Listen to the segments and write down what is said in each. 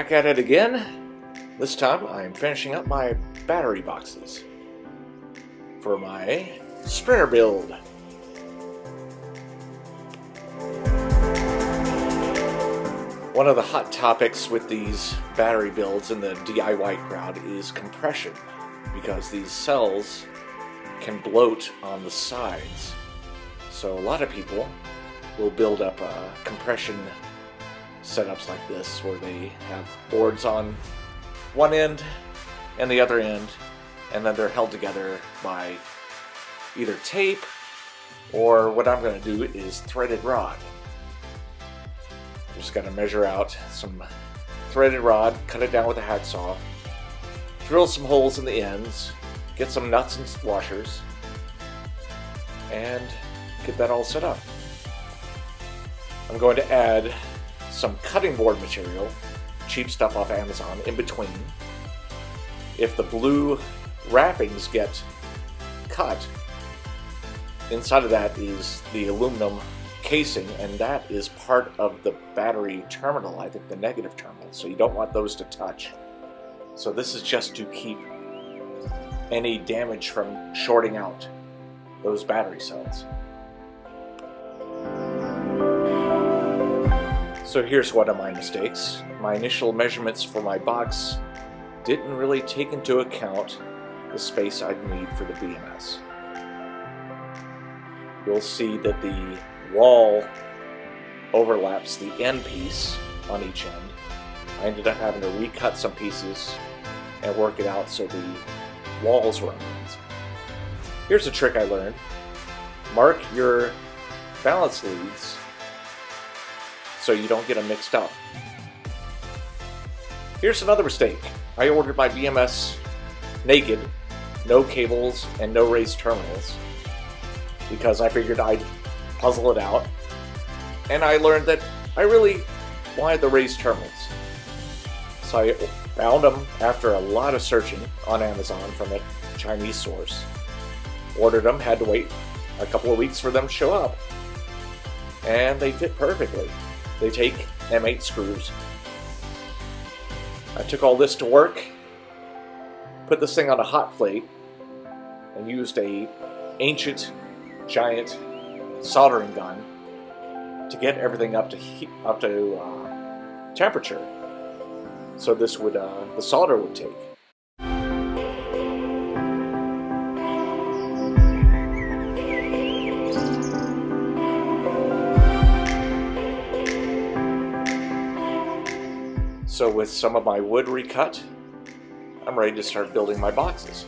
back at it again. This time I'm finishing up my battery boxes for my Sprinter build. One of the hot topics with these battery builds in the DIY crowd is compression, because these cells can bloat on the sides. So a lot of people will build up compression setups like this, where they have boards on one end and the other end, and then they're held together by either tape or, what I'm going to do is threaded rod. I'm just going to measure out some threaded rod, cut it down with a hacksaw, drill some holes in the ends, get some nuts and washers, and get that all set up. I'm going to add some cutting board material, cheap stuff off Amazon, in between. If the blue wrappings get cut, inside of that is the aluminum casing, and that is part of the battery terminal, I think the negative terminal, so you don't want those to touch. So this is just to keep any damage from shorting out those battery cells. So here's one of my mistakes. My initial measurements for my box didn't really take into account the space I'd need for the BMS. You'll see that the wall overlaps the end piece on each end. I ended up having to recut some pieces and work it out so the walls were on it. Here's a trick I learned. Mark your balance leads so you don't get them mixed up. Here's another mistake. I ordered my BMS naked, no cables and no raised terminals, because I figured I'd puzzle it out, and I learned that I really wanted the raised terminals. So I found them after a lot of searching on Amazon from a Chinese source. Ordered them, had to wait a couple of weeks for them to show up, and they fit perfectly. They take M8 screws. I took all this to work, put this thing on a hot plate, and used an ancient, giant soldering gun to get everything up to temperature, so this would the solder would take. So with some of my wood recut, I'm ready to start building my boxes.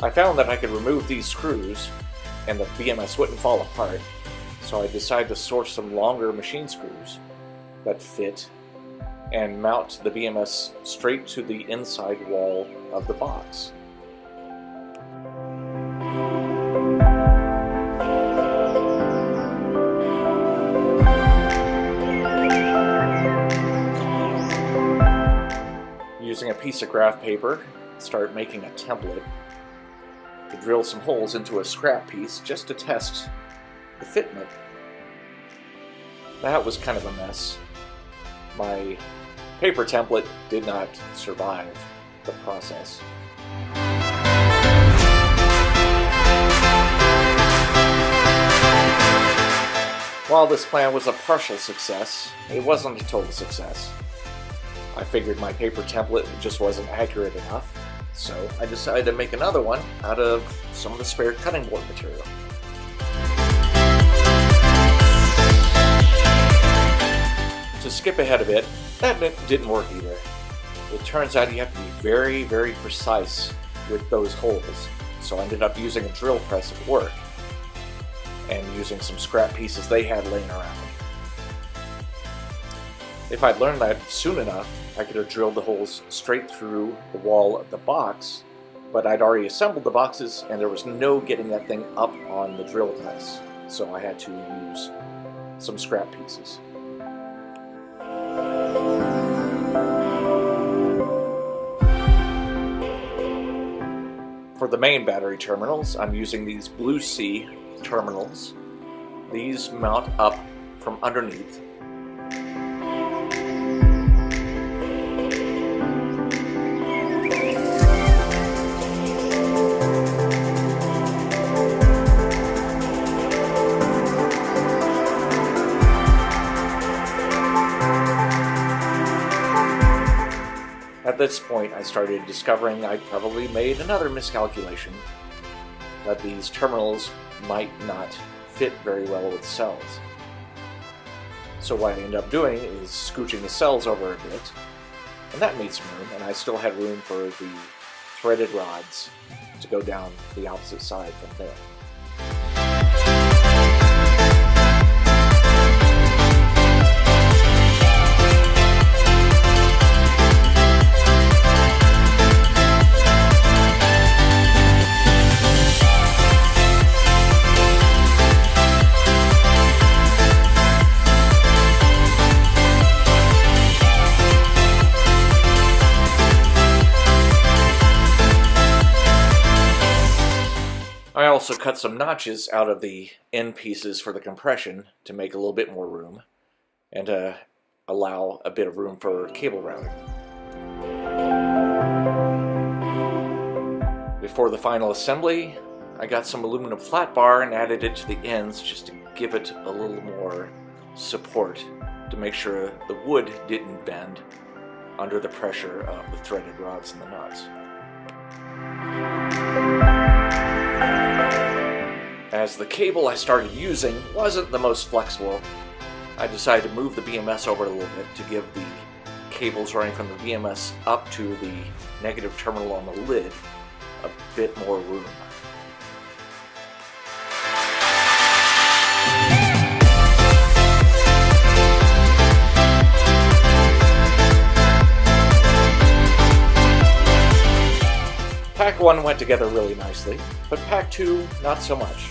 I found that I could remove these screws and the BMS wouldn't fall apart, so I decided to source some longer machine screws that fit and mount the BMS straight to the inside wall of the box. Using a piece of graph paper, start making a template. Drill some holes into a scrap piece just to test the fitment. That was kind of a mess. My paper template did not survive the process. While this plan was a partial success, it wasn't a total success. I figured my paper template just wasn't accurate enough, so I decided to make another one out of some of the spare cutting board material. To skip ahead a bit, that didn't work either. It turns out you have to be very, very precise with those holes, so I ended up using a drill press at work and using some scrap pieces they had laying around. If I'd learned that soon enough, I could have drilled the holes straight through the wall of the box, but I'd already assembled the boxes and there was no getting that thing up on the drill press, so I had to use some scrap pieces. For the main battery terminals, I'm using these Blue Sea terminals. These mount up from underneath. At this point, I started discovering I probably made another miscalculation, that these terminals might not fit very well with cells. So what I ended up doing is scooching the cells over a bit, and that made some room, and I still had room for the threaded rods to go down the opposite side from there. I also cut some notches out of the end pieces for the compression to make a little bit more room and allow a bit of room for cable routing. Before the final assembly, I got some aluminum flat bar and added it to the ends just to give it a little more support to make sure the wood didn't bend under the pressure of the threaded rods and the nuts. As the cable I started using wasn't the most flexible, I decided to move the BMS over a little bit to give the cables running from the BMS up to the negative terminal on the lid a bit more room. Pack 1 went together really nicely, but Pack 2 not so much.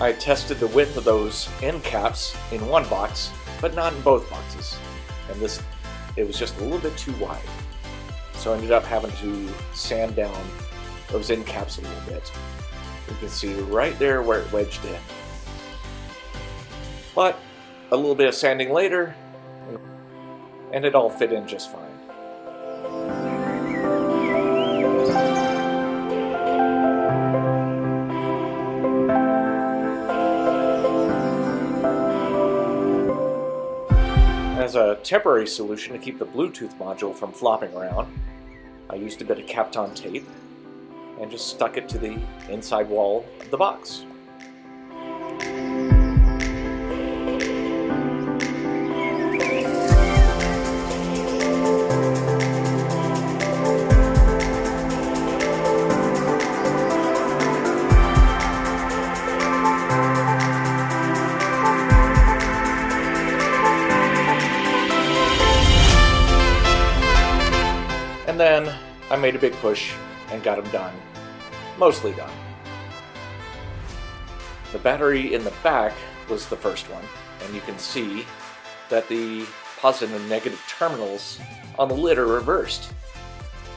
I tested the width of those end caps in one box, but not in both boxes, and it was just a little bit too wide. So I ended up having to sand down those end caps a little bit. You can see right there where it wedged in. But a little bit of sanding later, and it all fit in just fine. As a temporary solution to keep the Bluetooth module from flopping around, I used a bit of Kapton tape and just stuck it to the inside wall of the box. And then I made a big push and got them done. Mostly done. The battery in the back was the first one, and you can see that the positive and negative terminals on the lid are reversed.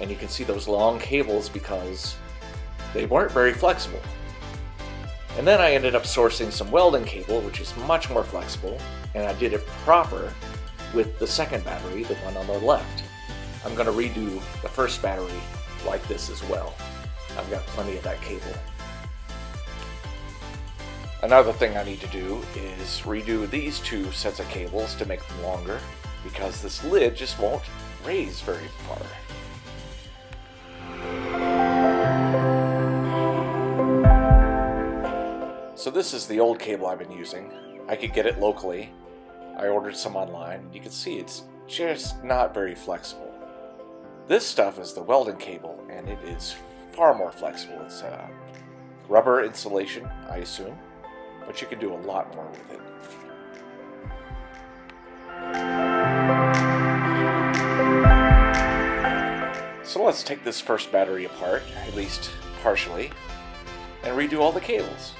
And you can see those long cables because they weren't very flexible. And then I ended up sourcing some welding cable, which is much more flexible, and I did it proper with the second battery, the one on the left. I'm going to redo the first battery like this as well. I've got plenty of that cable. Another thing I need to do is redo these two sets of cables to make them longer. because this lid just won't raise very far. So this is the old cable I've been using. I could get it locally. I ordered some online. You can see it's just not very flexible. This stuff is the Weldon cable, and it is far more flexible. It's rubber insulation, I assume, but you can do a lot more with it. So let's take this first battery apart, at least partially, and redo all the cables.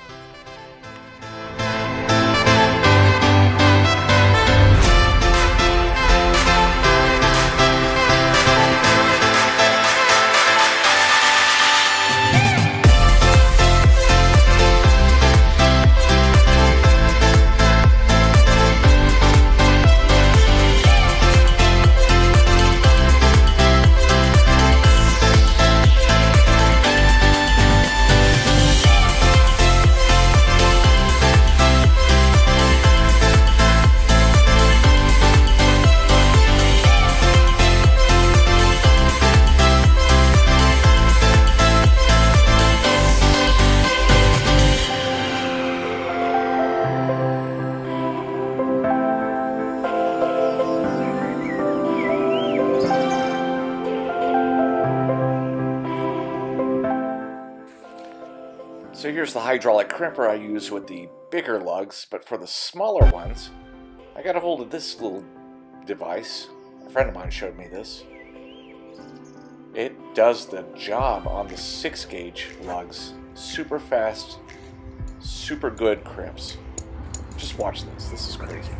So here's the hydraulic crimper I use with the bigger lugs, but for the smaller ones, I got a hold of this little device. A friend of mine showed me this. It does the job on the 6-gauge lugs. Super fast, super good crimps. Just watch this. This is crazy.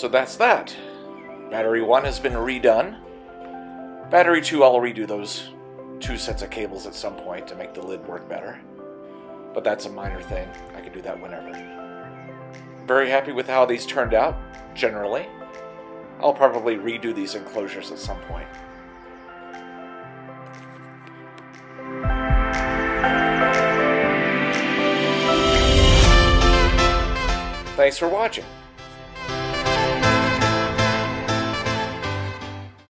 So that's that. Battery 1 has been redone. Battery 2, I'll redo those two sets of cables at some point to make the lid work better. But that's a minor thing. I can do that whenever. Very happy with how these turned out, generally. I'll probably redo these enclosures at some point. Thanks for watching.